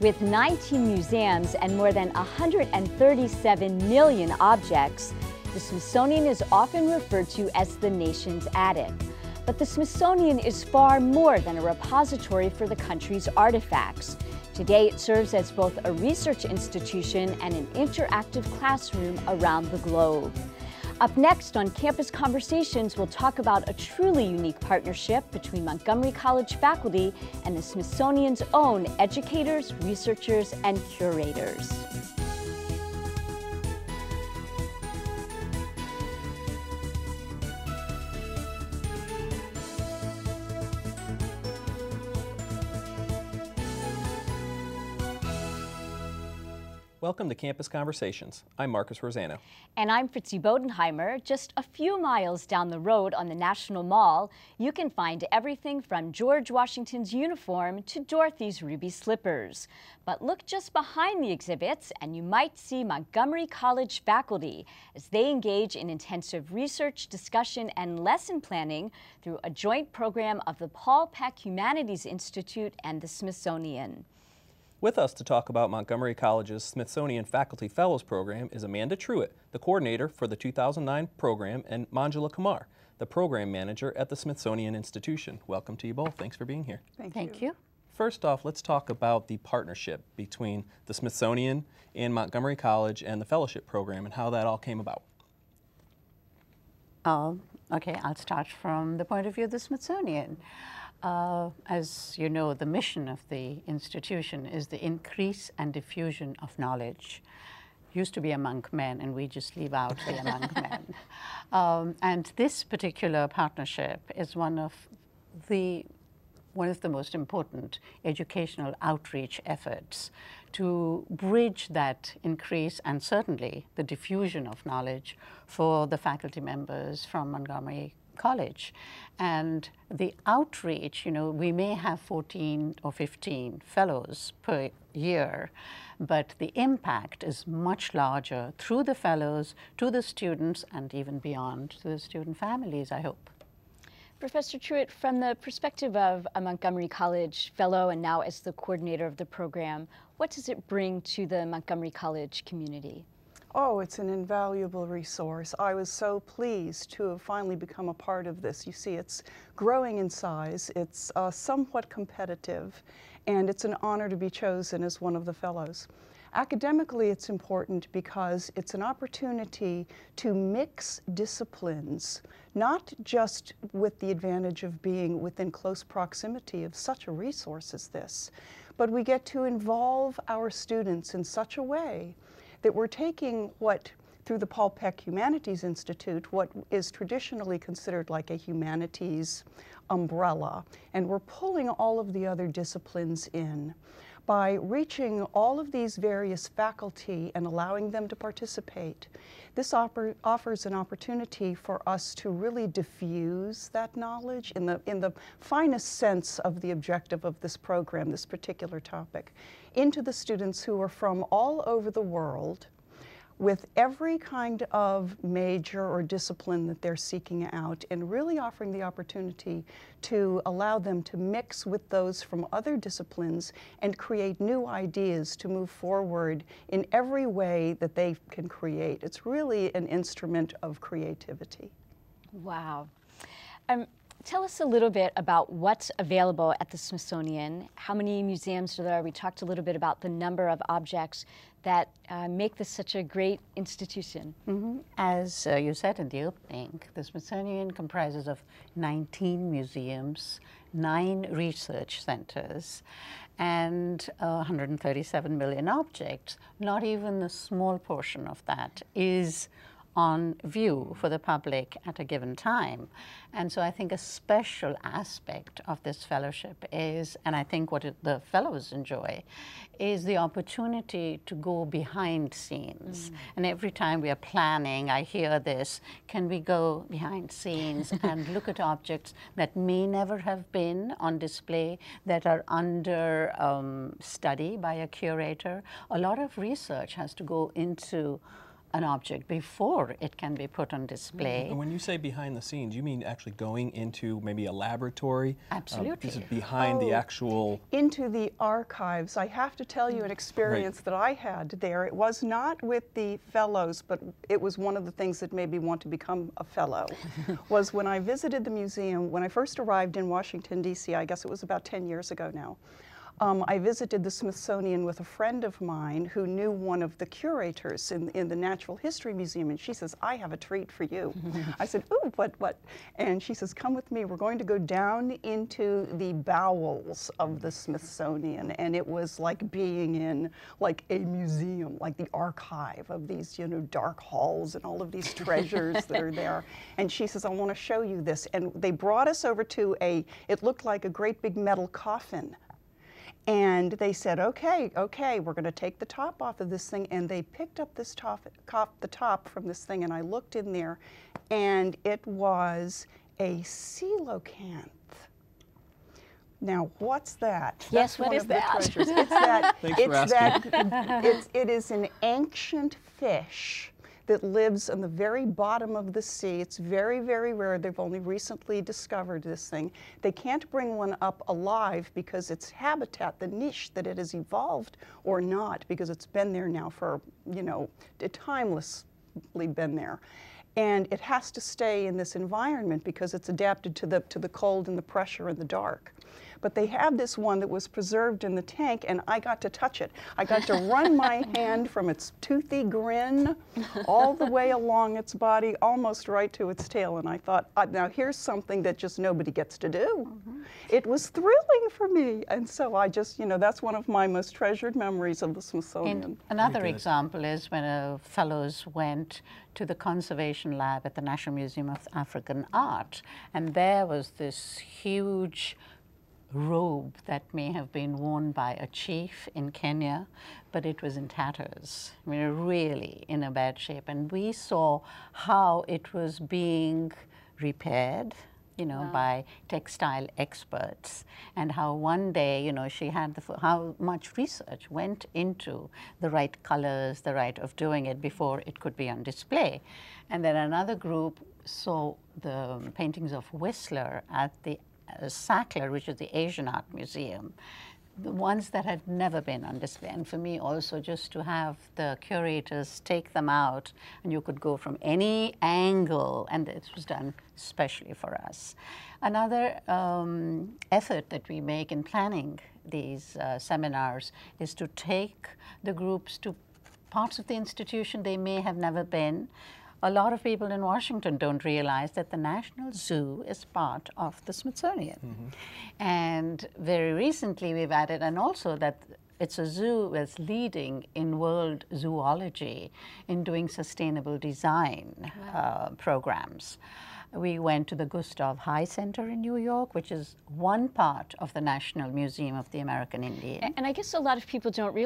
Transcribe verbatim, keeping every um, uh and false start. With nineteen museums and more than one hundred thirty-seven million objects, the Smithsonian is often referred to as the nation's attic. But the Smithsonian is far more than a repository for the country's artifacts. Today, it serves as both a research institution and an interactive classroom around the globe. Up next on Campus Conversations, we'll talk about a truly unique partnership between Montgomery College faculty and the Smithsonian's own educators, researchers, and curators. Welcome to Campus Conversations. I'm Marcus Rosano. And I'm Fritzie Bodenheimer. Just a few miles down the road on the National Mall, you can find everything from George Washington's uniform to Dorothy's ruby slippers. But look just behind the exhibits and you might see Montgomery College faculty as they engage in intensive research, discussion, and lesson planning through a joint program of the Paul Peck Humanities Institute and the Smithsonian. With us to talk about Montgomery College's Smithsonian Faculty Fellows Program is Amanda Truitt, the coordinator for the two thousand nine program, and Manjula Kumar, the program manager at the Smithsonian Institution. Welcome to you both. Thanks for being here. Thank, Thank you. you. First off, let's talk about the partnership between the Smithsonian and Montgomery College and the fellowship program and how that all came about. Um, okay, I'll start from the point of view of the Smithsonian. Uh, as you know, the mission of the institution is the increase and diffusion of knowledge. Used to be among men, and we just leave out the among men. Um, and this particular partnership is one of the one of the most important educational outreach efforts to bridge that increase and certainly the diffusion of knowledge for the faculty members from Montgomery College. And the outreach, you know, we may have fourteen or fifteen fellows per year, but the impact is much larger through the fellows, to the students, and even beyond to the student families, I hope. Professor Truitt, from the perspective of a Montgomery College fellow and now as the coordinator of the program, what does it bring to the Montgomery College community? Oh, it's an invaluable resource. I was so pleased to have finally become a part of this. You see, it's growing in size, it's uh, somewhat competitive, and it's an honor to be chosen as one of the fellows. Academically, it's important because it's an opportunity to mix disciplines, not just with the advantage of being within close proximity of such a resource as this, but we get to involve our students in such a way that we're taking what, through the Paul Peck Humanities Institute, what is traditionally considered like a humanities umbrella, and we're pulling all of the other disciplines in. By reaching all of these various faculty and allowing them to participate, this offers an opportunity for us to really diffuse that knowledge in the, in the finest sense of the objective of this program, this particular topic, into the students who are from all over the world with every kind of major or discipline that they're seeking out, and really offering the opportunity to allow them to mix with those from other disciplines and create new ideas to move forward in every way that they can create. It's really an instrument of creativity. Wow. Um, Tell us a little bit about what's available at the Smithsonian. How many museums are there? We talked a little bit about the number of objects that uh, make this such a great institution. Mm-hmm. As uh, you said in the opening, the Smithsonian comprises of nineteen museums, nine research centers, and uh, one hundred thirty-seven million objects. Not even a small portion of that is on view for the public at a given time. And so I think a special aspect of this fellowship is, and I think what it, the fellows enjoy, is the opportunity to go behind scenes. Mm. And every time we are planning, I hear this, can we go behind scenes and look at objects that may never have been on display, that are under um, study by a curator? A lot of research has to go into an object before it can be put on display. And when you say behind the scenes, you mean actually going into maybe a laboratory? Absolutely. Um, this is behind oh, the actual... Into the archives. I have to tell you an experience right. that I had there. It was not with the fellows, but it was one of the things that made me want to become a fellow, was when I visited the museum, when I first arrived in Washington, D C, I guess it was about ten years ago now. Um, I visited the Smithsonian with a friend of mine who knew one of the curators in, in the Natural History Museum, and she says, I have a treat for you. I said, ooh, what, what? And she says, come with me. We're going to go down into the bowels of the Smithsonian. And it was like being in like a museum, like the archive of these, you know, dark halls and all of these treasures that are there. And she says, I want to show you this. And they brought us over to a, it looked like a great big metal coffin. And they said, okay, okay, we're going to take the top off of this thing. And they picked up this top, cop, the top from this thing, and I looked in there, and it was a coelacanth. Now, what's that? Yes, That's what one is of that? The treasures. It's that, Thanks it's for asking. That it's, it is an ancient fish that lives on the very bottom of the sea. It's very, very rare. They've only recently discovered this thing. They can't bring one up alive because its habitat, the niche that it has evolved or not, because it's been there now for, you know, it timelessly been there. And it has to stay in this environment because it's adapted to the, to the cold and the pressure and the dark. But they have this one that was preserved in the tank, and I got to touch it. I got to run my hand from its toothy grin all the way along its body, almost right to its tail. And I thought, now here's something that just nobody gets to do. Mm-hmm. It was thrilling for me. And so I just, you know, that's one of my most treasured memories of the Smithsonian. And another example is when uh, fellows went to the conservation lab at the National Museum of African Art, and there was this huge robe that may have been worn by a chief in Kenya, but it was in tatters. I mean, really in a bad shape. And we saw how it was being repaired, you know, wow. by textile experts, and how one day, you know, she had the, how much research went into the right colors, the right of doing it before it could be on display. And then another group saw the paintings of Whistler at the Uh, Sackler, which is the Asian Art Museum, the ones that had never been on display. And for me also, just to have the curators take them out, and you could go from any angle, and it was done especially for us. Another um, effort that we make in planning these uh, seminars is to take the groups to parts of the institution they may have never been. A lot of people in Washington don't realize that the National Zoo is part of the Smithsonian. Mm-hmm. And very recently we've added, and also that it's a zoo that's leading in world zoology in doing sustainable design wow. uh, programs. We went to the Gustav Heye Center in New York, which is one part of the National Museum of the American Indian. And I guess a lot of people don't realize